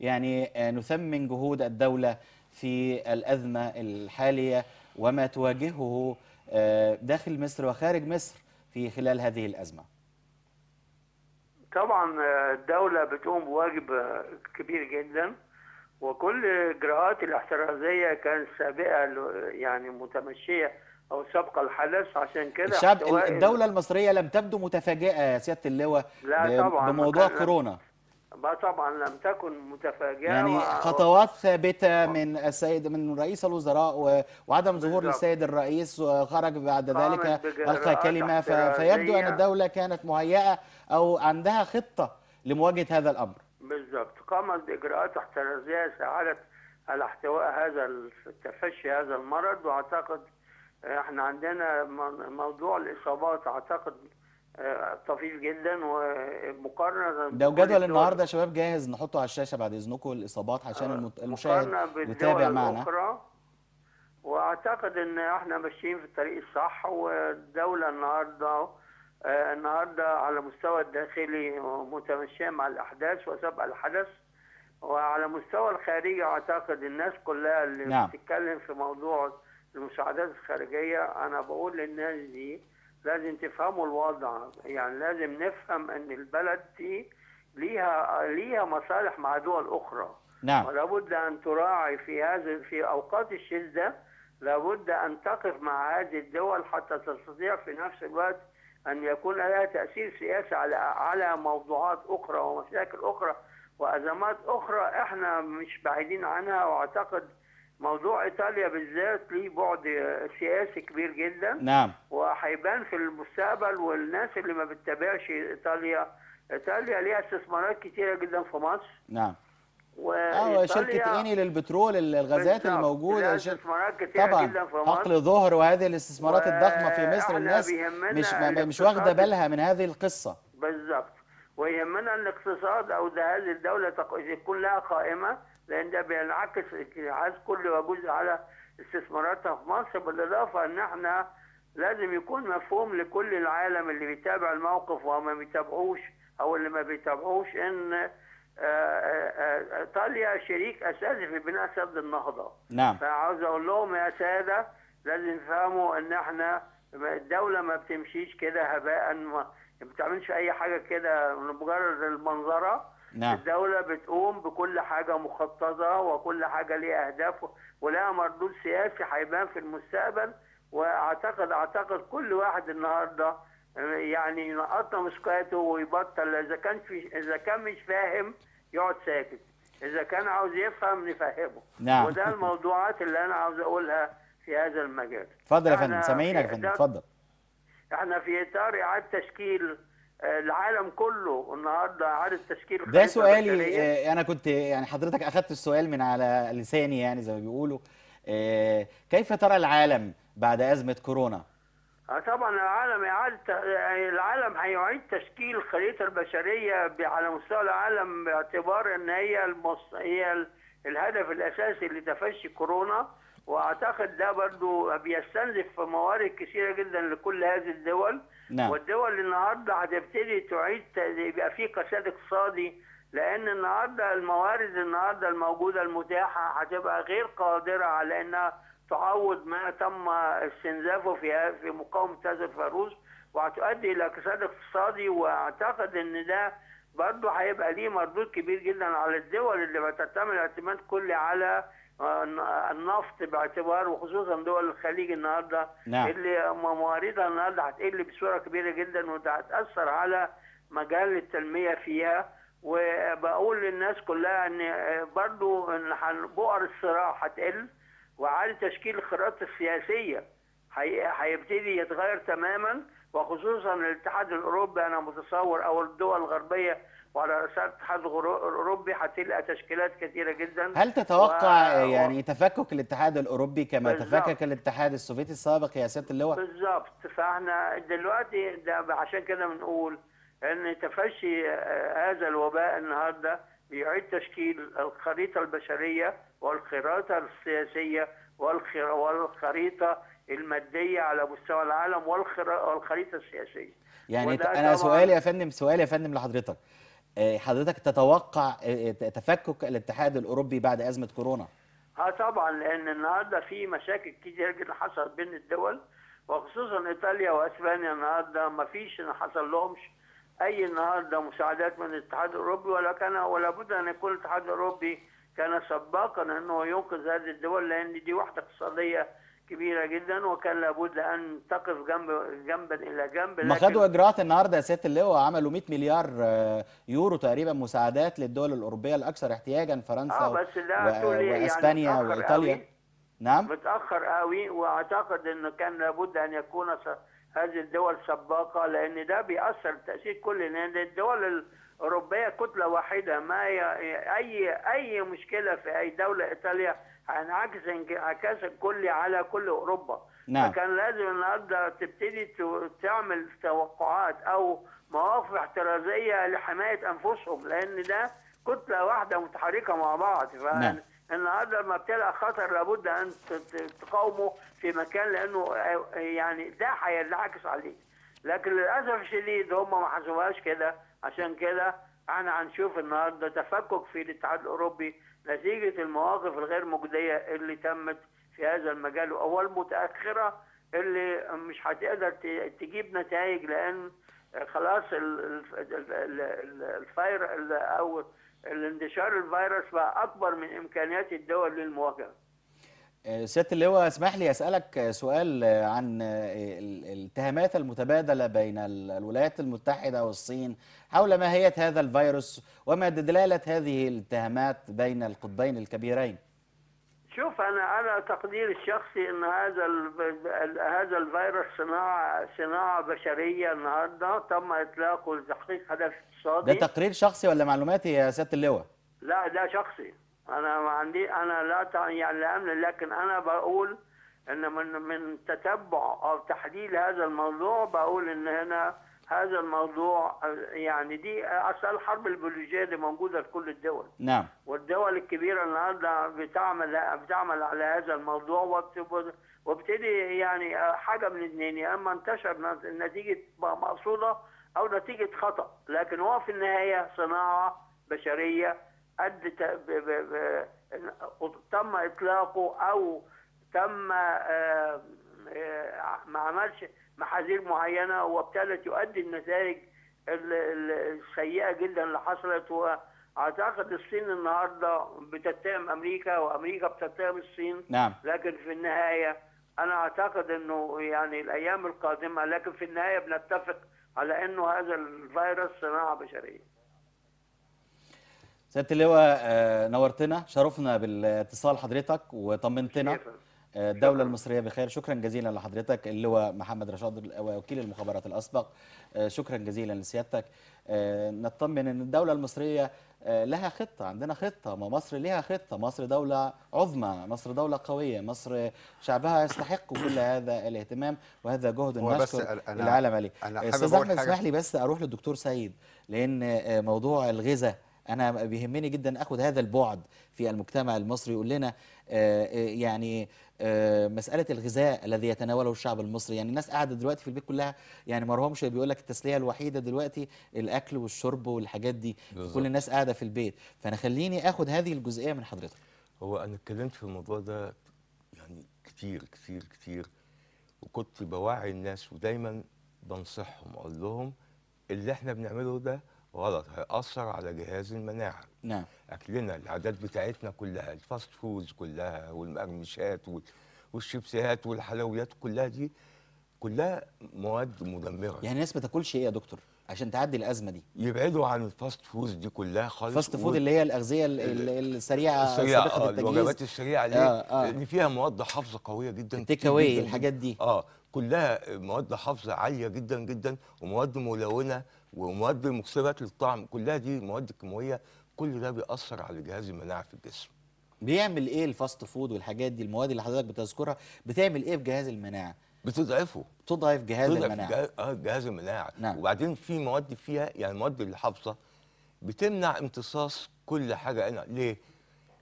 يعني نثمن جهود الدوله في الازمه الحاليه وما تواجهه داخل مصر وخارج مصر في خلال هذه الازمه. طبعا الدولة بتقوم بواجب كبير جدا، وكل الاجراءات الاحترازية كانت سابقة يعني متمشية او سابقة الحدث. عشان كده الدولة المصرية لم تبدو متفاجئة يا سيادة اللواء بموضوع كورونا. طبعا لم تكن متفاجئة، يعني خطوات ثابتة من رئيس الوزراء، وعدم ظهور للسيد الرئيس، وخرج بعد ذلك ألقى كلمة، فيبدو أن الدولة كانت مهيئة أو عندها خطة لمواجهة هذا الأمر. بالضبط، قامت بإجراءات احترازية ساعدت على احتواء تفشي هذا المرض. وأعتقد احنا عندنا موضوع الإصابات أعتقد طفيف جدا، ومقارنه ده جدول النهارده يا شباب جاهز نحطه على الشاشه بعد اذنكم، الاصابات عشان المشاهد يتابع معنا. واعتقد ان احنا ماشيين في الطريق الصح، والدوله النهارده على مستوى الداخلي متمشيه مع الاحداث وسابقه الحدث، وعلى مستوى الخارجي اعتقد الناس كلها اللي بتتكلم في موضوع المساعدات الخارجيه. انا بقول للناس دي لازم تفهموا الوضع، يعني لازم نفهم ان البلد دي ليها مصالح مع دول اخرى. نعم. ولابد ان تراعي في اوقات الشده، لابد ان تقف مع هذه الدول حتى تستطيع في نفس الوقت ان يكون لها تاثير سياسي على موضوعات اخرى ومشاكل اخرى وازمات اخرى احنا مش بعيدين عنها. واعتقد موضوع ايطاليا بالذات ليه بعد سياسي كبير جدا. نعم. وهيبان في المستقبل، والناس اللي ما بتتابعش ايطاليا ليها استثمارات كتيره جدا في مصر. نعم. شركه اني للبترول، الغازات الموجوده، استثمارات كتيره جدا في مصر. طبعا عقل ظهر وهذه الاستثمارات الضخمه في مصر الناس مش واخده بالها من هذه القصه. بالظبط، ويهمنا الاقتصاد او هذه الدوله تكون لها قائمه، لأن ده بينعكس انعكاس كل وجزء على استثماراتها في مصر. بالإضافة إن إحنا لازم يكون مفهوم لكل العالم اللي بيتابع الموقف وما بيتابعوش او اللي ما بيتابعوش ان ايطاليا شريك اساسي في بناء سد النهضه. نعم. فعاوز اقول لهم يا ساده لازم يفهموا ان احنا الدوله ما بتمشيش كده هباء، ما بتعملش اي حاجه كده مجرد المنظره. نعم. الدوله بتقوم بكل حاجه مخططه وكل حاجه ليها اهداف ولها مردود سياسي هيبان في المستقبل. واعتقد كل واحد النهارده يعني ينقطع مسكاته ويبطل. اذا كان مش فاهم يقعد ساكت، اذا كان عاوز يفهم نفهمه. نعم. وده الموضوعات اللي انا عاوز اقولها في هذا المجال. اتفضل يا فندم، سامعينك يا فندم، اتفضل. احنا في اطار اعاده تشكيل العالم كله النهارده، اعاده تشكيل ده سؤالي. انا كنت يعني حضرتك اخذت السؤال من على لساني، يعني زي ما بيقولوا. كيف ترى العالم بعد أزمة كورونا؟ طبعا العالم هيعيد تشكيل خريطة البشرية على مستوى العالم، باعتبار ان هي الهدف الاساسي لتفشي كورونا. واعتقد ده برضو بيستنزف في موارد كثيرة جدا لكل هذه الدول. نعم. والدول النهارده هتبتدي تعيد، يبقى في كساد اقتصادي، لان النهارده الموارد الموجودة المتاحة هتبقى غير قادرة على انها تعوض ما تم استنزافه في مقاومه هذا الفيروس، وهتؤدي الى كساد اقتصادي. واعتقد ان ده برضه هيبقى ليه مردود كبير جدا على الدول اللي بتعتمد اعتماد كلي على النفط، باعتبار وخصوصا دول الخليج النهارده. نعم. اللي مواردها النهارده هتقل بصوره كبيره جدا، وده هتاثر على مجال التنميه فيها. وبقول للناس كلها ان برضه ان بؤر الصراع هتقل، وعلى تشكيل الخرائط السياسيه هيبتدي يتغير تماما. وخصوصا الاتحاد الاوروبي، انا متصور او الدول الغربيه وعلى راسها الاتحاد الاوروبي هتلقى تشكيلات كثيره جدا. هل تتوقع يعني تفكك الاتحاد الاوروبي كما تفكك الاتحاد السوفيتي السابق يا سياده اللواء؟ بالظبط. فاحنا دلوقتي ده عشان كده بنقول ان تفشي هذا الوباء النهارده بيعيد تشكيل الخريطه البشريه والخريطه السياسيه والخريطه الماديه على مستوى العالم والخريطه السياسيه. يعني انا سؤالي يا فندم لحضرتك، حضرتك تتوقع تفكك الاتحاد الاوروبي بعد ازمه كورونا؟ طبعا، لان النهارده في مشاكل كتير جدا حصلت بين الدول، وخصوصا ايطاليا واسبانيا النهارده ما فيش حصل لهمش اي النهارده مساعدات من الاتحاد الاوروبي، ولا بد ان يكون الاتحاد الاوروبي كان سباقا انه ينقذ هذه الدول، لان دي وحده اقتصاديه كبيره جدا وكان لابد ان تقف جنبا الى جنب. ما خدوا اجراءات النهارده يا سياده اللواء، عملوا 100 مليار يورو تقريبا مساعدات للدول الاوروبيه الاكثر احتياجا، فرنسا واسبانيا يعني وايطاليا. نعم، متاخر قوي. واعتقد انه كان لابد ان يكون هذه الدول سباقه، لان ده بيأثر تأثير كل، لان الدول الاوروبيه كتله واحده، ما اي مشكله في اي دوله ايطاليا هينعكس انعكاسا كلي على كل اوروبا. نعم. فكان لازم النهارده تبتدي تعمل توقعات او مواقف احترازيه لحمايه انفسهم، لان ده كتله واحده متحركه مع بعض. نعم. النهارده لما بتلقى خطر لابد ان تقاومه في مكان، لانه يعني ده هينعكس عليه. لكن للاسف الشديد هم ما حسبوهاش كده، عشان كده احنا هنشوف النهارده تفكك في الاتحاد الاوروبي نتيجه المواقف الغير مجديه اللي تمت في هذا المجال، واول متاخره اللي مش هتقدر تجيب نتائج، لان خلاص الفيروس او الانتشار الفيروس بقى أكبر من إمكانيات الدول للمواجهة. سيادة اللواء، اسمح لي أسألك سؤال عن الاتهامات المتبادلة بين الولايات المتحدة والصين حول ماهية هذا الفيروس، وما دلالة هذه الاتهامات بين القطبين الكبيرين؟ شوف، أنا تقديري الشخصي إن هذا الفيروس صناعة بشرية النهارده تم إطلاقه لتحقيق هدف اقتصادي. ده تقرير شخصي ولا معلوماتي يا سيادة اللواء؟ لا، ده شخصي. أنا ما عندي، أنا لا يعني لا أمن، لكن أنا بقول إن من تتبع أو تحليل هذا الموضوع بقول إن هنا هذا الموضوع يعني دي أصل الحرب البيولوجية اللي موجودة في كل الدول. نعم. والدول الكبيرة النهارده بتعمل على هذا الموضوع، وابتدي يعني حاجة من الاثنين، يا إما انتشر نتيجة مقصودة أو نتيجة خطأ، لكن هو في النهاية صناعة بشرية أدت تم إطلاقه أو تم ما عملش محاذير معينه، وابتدت يؤدي النتائج السيئه جدا اللي حصلت. واعتقد الصين النهارده بتتهم امريكا وامريكا بتتهم الصين. نعم. لكن في النهايه انا اعتقد انه يعني الايام القادمه، لكن في النهايه بنتفق على انه هذا الفيروس صناعه بشريه. سياده اللواء نورتنا، شرفنا بالاتصال حضرتك وطمنتنا. الدولة المصرية بخير، شكرا جزيلا لحضرتك اللواء محمد رشاد وكيل المخابرات الأسبق، شكرا جزيلا لسيادتك. نطمن أن الدولة المصرية لها خطة، عندنا خطة، ما مصر لها خطة، مصر دولة عظمى، مصر دولة قوية، مصر شعبها يستحق كل هذا الاهتمام وهذا جهد نشكر العالم عليه. أستاذ أحمد اسمح لي بس أروح للدكتور سيد، لأن موضوع الغذاء أنا بيهمني جدا أخذ هذا البعد في المجتمع المصري. يقول لنا يعني مسألة الغذاء الذي يتناوله الشعب المصري، يعني الناس قاعدة دلوقتي في البيت كلها يعني مرهمش، بيقول لك التسلية الوحيدة دلوقتي الأكل والشرب والحاجات دي، كل الناس قاعدة في البيت. فأنا خليني أخذ هذه الجزئية من حضرتك. هو أنا اتكلمت في الموضوع ده يعني كتير كتير كتير، وكنت بوعي الناس ودايما بنصحهم، أقول لهم اللي احنا بنعمله ده غلط، هيأثر على جهاز المناعة. نعم. أكلنا، العادات بتاعتنا كلها، الفاست فودز كلها والمقرمشات والشيبسيهات والحلويات كلها، دي كلها مواد مدمرة. يعني الناس ما تاكلش إيه يا دكتور عشان تعدي الأزمة دي؟ يبعدوا عن الفاست فودز دي كلها خالص. الفاست فود اللي هي الأغذية السريعة، سابقة التجهيز، الوجبات السريعة اللي لأن فيها مواد حافظة قوية جدا، التيك أواي الحاجات دي كلها مواد حافظة عالية جدا جدا، ومواد ملونة ومواد مكسبات للطعم، كلها دي مواد كيماويه، كل ده بيأثر على جهاز المناعه في الجسم. بيعمل ايه الفاست فود والحاجات دي، المواد اللي حضرتك بتذكرها بتعمل ايه في جهاز المناعه؟ بتضعفه، بتضعف جهاز المناعه. جهاز المناعه. نعم. وبعدين في مواد فيها يعني المواد الحافظه بتمنع امتصاص كل حاجه. انا ليه؟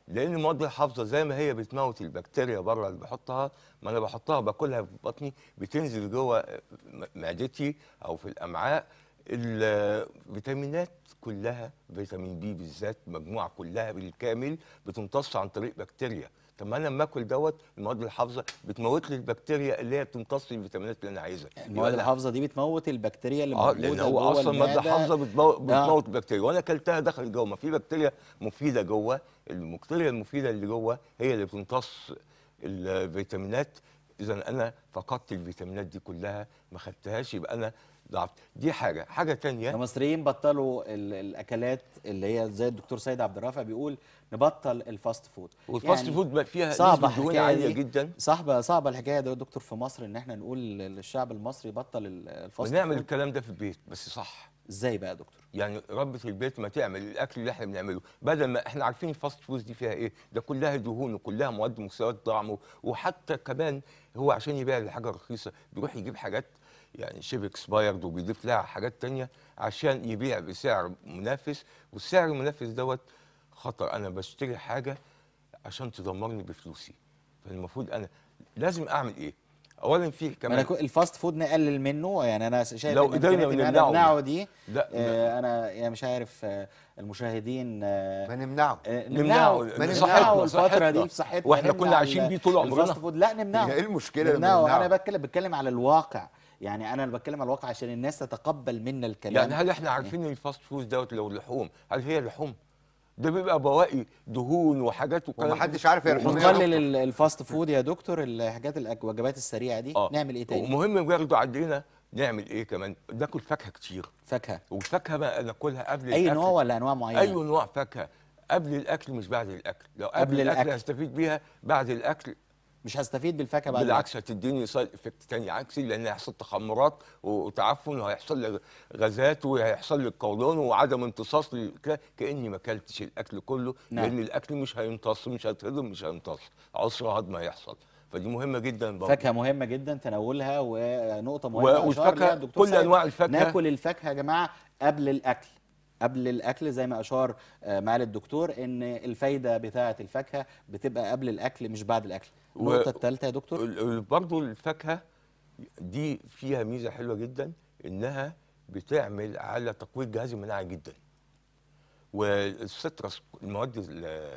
لان المواد الحافظه زي ما هي بتموت البكتيريا بره اللي بحطها، ما انا بحطها باكلها في بطني، بتنزل جوه معدتي او في الامعاء. الفيتامينات كلها، فيتامين بي بالذات، مجموعه كلها بالكامل بتمتص عن طريق بكتيريا. طب ما انا لما اكل دوت المواد الحافظه بتموت لي البكتيريا اللي هي بتمتص الفيتامينات اللي انا عايزها. المواد الحافظه دي بتموت البكتيريا اللي موجوده جوه، لان هو اصلا ماده حافظه بتموت البكتيريا، وانا اكلتها دخل جوه. ما في بكتيريا مفيده جوه، البكتيريا المفيده اللي جوه هي اللي بتمتص الفيتامينات. اذا انا فقدت الفيتامينات دي كلها، ما خدتهاش، يبقى انا ضعف. دي حاجه ثانيه. المصريين بطلوا الاكلات اللي هي زي الدكتور سيد عبد الرافع بيقول نبطل الفاست فود، والفاست يعني فود فيها صعبه دهون عاليه جدا. صعبه الحكايه ده يا دكتور في مصر، ان احنا نقول للشعب المصري بطل الفاست فود، ونعمل الكلام ده في البيت. بس صح ازاي بقى يا دكتور؟ يعني ربة البيت ما تعمل الاكل اللي احنا بنعمله، بدل ما احنا عارفين الفاست فود دي فيها ايه، ده كلها دهون وكلها مواد مستويات طعم، وحتى كمان هو عشان يبيع الحاجه رخيصه بيروح يجيب حاجات يعني شبه اكسبايرد وبيضيف لها حاجات تانية عشان يبيع بسعر منافس، والسعر المنافس دوت خطر. أنا بشتري حاجة عشان تدمرني بفلوسي، فالمفروض أنا لازم أعمل إيه؟ أولاً في كمان الفاست فود نقلل منه، يعني أنا شايف لو قدرنا نمنعه دي أنا يعني مش عارف المشاهدين ما نمنعه الفترة دي في صحتنا، وإحنا كنا عايشين بيه طول عمرنا الفاست فود. لا نمنعه، إيه المشكلة؟ نمنعه. أنا بتكلم على الواقع، يعني أنا بتكلم على الواقع عشان الناس تتقبل منا الكلام. يعني هل إحنا عارفين الفاست فود دوت لو لحوم، هل هي لحوم؟ ده بيبقى بواقي دهون وحاجات وكلام ومحدش عارف هي لحوم. نقلل الفاست فود يا دكتور، الحاجات الوجبات السريعة دي نعمل إيه تاني؟ ومهم برضه عندنا نعمل إيه كمان؟ ناكل فاكهة كتير. فاكهة، والفاكهة بقى ناكلها قبل الأكل. أي نوع ولا أنواع معينة؟ أي نوع فاكهة، قبل الأكل مش بعد الأكل. لو قبل الأكل هستفيد بيها، بعد الأكل مش هستفيد بالفاكهه بعد. بالعكس هتديني سايد افكت ثاني عكسي، لان هيحصل تخمرات وتعفن، وهيحصل لي غازات، وهيحصل لي قولون وعدم امتصاص، كاني ما اكلتش الاكل كله. نعم. لان الاكل مش هيمتص، مش هيتهضم، مش هيمتص، عسر هضم هيحصل. فدي مهمه جدا برضه. فاكهه مهمه جدا تناولها ونقطه مهمه اشار ليها الدكتور كل انواع الفاكهه. ناكل الفاكهه يا جماعه قبل الاكل، قبل الاكل زي ما اشار معالي الدكتور ان الفايده بتاعه الفاكهه بتبقى قبل الاكل مش بعد الاكل. النقطه الثالثه يا دكتور برضه الفاكهه دي فيها ميزه حلوه جدا انها بتعمل على تقويه الجهاز المناعي جدا. والسيترس المواد اللي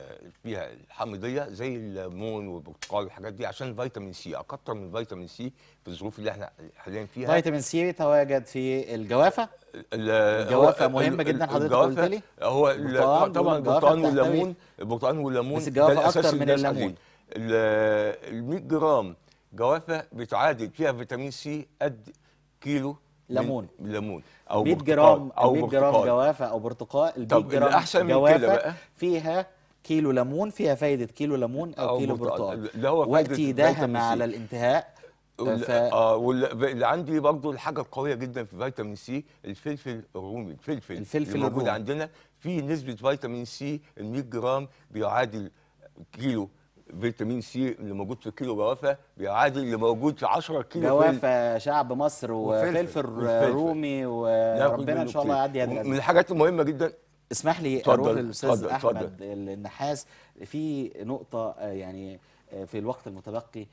فيها الحامضيه زي الليمون والبرتقال والحاجات دي عشان فيتامين سي، اكتر من فيتامين سي في الظروف اللي احنا حاليا فيها. فيتامين سي يتواجد في الجوافه. الجوافه مهمه جدا حضرتك قلت لي. هو طبعا البرتقال والليمون، البرتقال والليمون بس الجوافه اكتر من الليمون. ال 100 جرام جوافه بتعادل فيها فيتامين سي قد كيلو ليمون او 100 جرام او 100 جرام جوافه او برتقال. ال 100 جرام جوافه فيها كيلو ليمون، فيها فايده كيلو ليمون او كيلو برتقال. وقت يداهم على الانتهاء. واللي عندي برضو الحاجه القويه جدا في فيتامين سي الفلفل الرومي. الفلفل اللي موجود عندنا فيه نسبه فيتامين سي ال 100 جرام بيعادل كيلو فيتامين سي اللي موجود في كيلو جوافه بيعادل اللي موجود في 10 كيلو جوافه. شعب مصر وفلفل رومي وربنا ان شاء الله يعدي هذه الازمه. من الحاجات المهمه جدا اسمح لي اروح للاستاذ احمد النحاس في نقطه يعني في الوقت المتبقي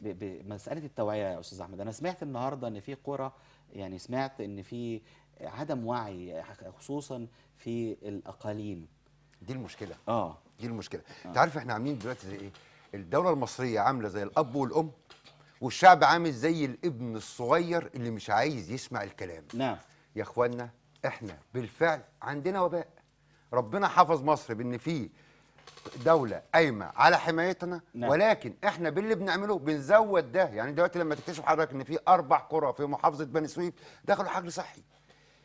بمساله التوعيه. يا استاذ احمد انا سمعت النهارده ان في قرى يعني سمعت ان في عدم وعي خصوصا في الاقاليم. دي المشكله. دي المشكله. انت عارف احنا عاملين دلوقتي زي ايه؟ الدوله المصريه عامله زي الاب والام، والشعب عامل زي الابن الصغير اللي مش عايز يسمع الكلام. نعم يا اخوانا احنا بالفعل عندنا وباء. ربنا حافظ مصر بان في دوله قايمه على حمايتنا. نعم. ولكن احنا باللي بنعمله بنزود ده. يعني دلوقتي لما تكتشف حضرتك ان في 4 قرى في محافظه بني سويف دخلوا حجر صحي.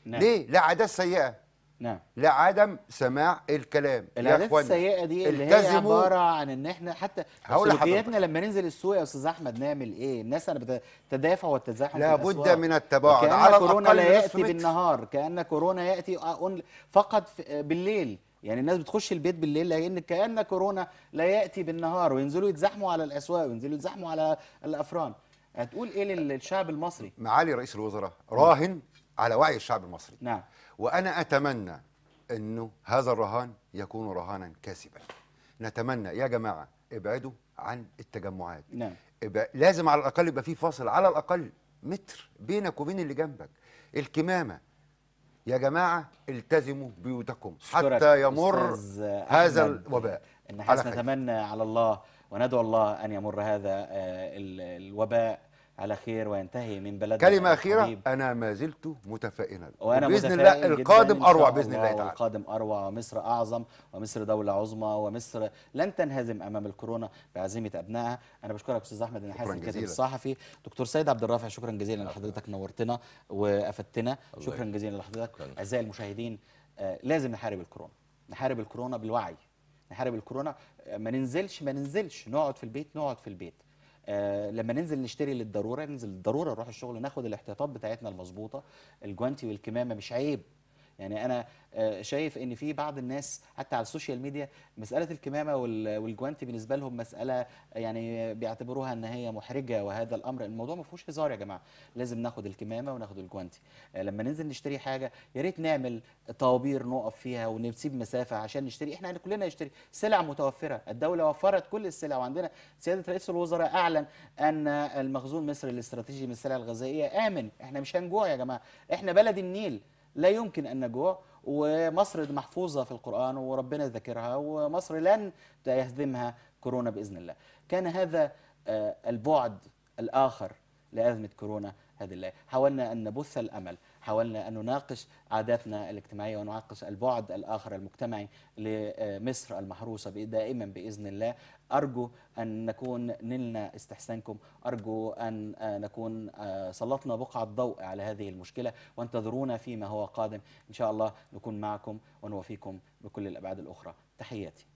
نعم. ليه؟ لعادات سيئه. نعم. لعدم سماع الكلام. العادات السيئه دي اللي هي عباره عن ان احنا حتى سلوكياتنا لما ننزل السوق يا استاذ احمد نعمل ايه؟ الناس انا بتدافع والتزاحم في الاسواق. لابد من التباعد على الاقل. كورونا لا ياتي بالنهار، كان كورونا ياتي فقط بالليل. يعني الناس بتخش البيت بالليل لان كان كورونا لا ياتي بالنهار، وينزلوا يتزاحموا على الاسواق وينزلوا يتزاحموا على الافران. هتقول ايه للشعب المصري؟ معالي رئيس الوزراء راهن على وعي الشعب المصري. نعم. وأنا أتمنى أنه هذا الرهان يكون رهانا كاذبا. نتمنى يا جماعة ابعدوا عن التجمعات. نعم. لازم على الأقل يبقى في فاصل على الأقل متر بينك وبين اللي جنبك. الكمامة يا جماعة التزموا بيوتكم حتى يمر هذا الوباء. نحن نتمنى على الله وندعو الله أن يمر هذا الوباء على خير وينتهي من بلدنا. كلمة أخيرة، أنا ما زلت متفائلا بإذن الله القادم أروع بإذن الله تعالى. القادم أروع ومصر أعظم ومصر دولة عظمى ومصر لن تنهزم أمام الكورونا بعزيمة أبنائها. أنا بشكرك أستاذ أحمد النحاس الكاتب الصحفي. دكتور سيد عبد الرافع شكرا جزيلا لحضرتك، نورتنا وأفدتنا. شكرا جزيلا لحضرتك. أعزائي المشاهدين لازم نحارب الكورونا، نحارب الكورونا بالوعي، نحارب الكورونا. ما ننزلش، نقعد في البيت، لما ننزل نشتري للضروره ننزل للضروره، نروح الشغل ناخد الاحتياطات بتاعتنا المظبوطه، الجوانتي والكمامه مش عيب. يعني انا شايف ان في بعض الناس حتى على السوشيال ميديا مساله الكمامه والجوانتي بالنسبه لهم مساله يعني بيعتبروها ان هي محرجه، وهذا الامر الموضوع ما فيهوش هزار يا جماعه. لازم ناخد الكمامه وناخد الجوانتي. لما ننزل نشتري حاجه يا ريت نعمل طوابير نقف فيها ونسيب مسافه عشان نشتري. احنا كلنا نشتري سلع متوفره، الدوله وفرت كل السلع، وعندنا سياده رئيس الوزراء اعلن ان المخزون المصري الاستراتيجي من السلع الغذائيه امن. احنا مش هنجوع يا جماعه، احنا بلد النيل لا يمكن أن نجوع، ومصر محفوظة في القرآن وربنا ذاكرها، ومصر لن يهزمها كورونا بإذن الله. كان هذا البعد الآخر لأزمة كورونا هذه الليلة. حاولنا أن نبث الأمل، حاولنا أن نناقش عاداتنا الاجتماعية ونناقش البعد الآخر المجتمعي لمصر المحروسة دائما بإذن الله. أرجو أن نكون نلنا استحسانكم، أرجو أن نكون سلطنا بقعة ضوء على هذه المشكلة، وانتظرونا فيما هو قادم إن شاء الله. نكون معكم ونوفيكم بكل الأبعاد الأخرى. تحياتي.